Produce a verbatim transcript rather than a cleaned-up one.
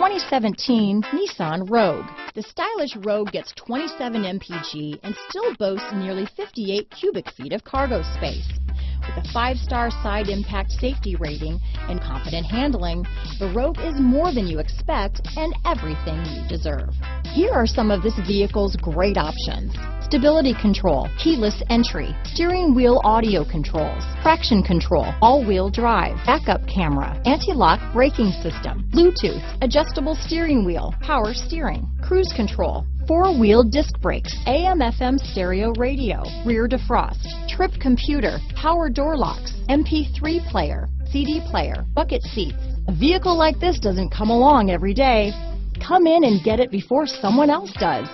twenty seventeen Nissan Rogue. The stylish Rogue gets twenty-seven M P G and still boasts nearly fifty-eight cubic feet of cargo space. With a five-star side impact safety rating and confident handling, the Rogue is more than you expect and everything you deserve. Here are some of this vehicle's great options: stability control, keyless entry, steering wheel audio controls, traction control, all-wheel drive, backup camera, anti-lock braking system, Bluetooth, adjustable steering wheel, power steering, cruise control, four-wheel disc brakes, A M F M stereo radio, rear defrost, trip computer, power door locks, M P three player, C D player, bucket seats. A vehicle like this doesn't come along every day. Come in and get it before someone else does.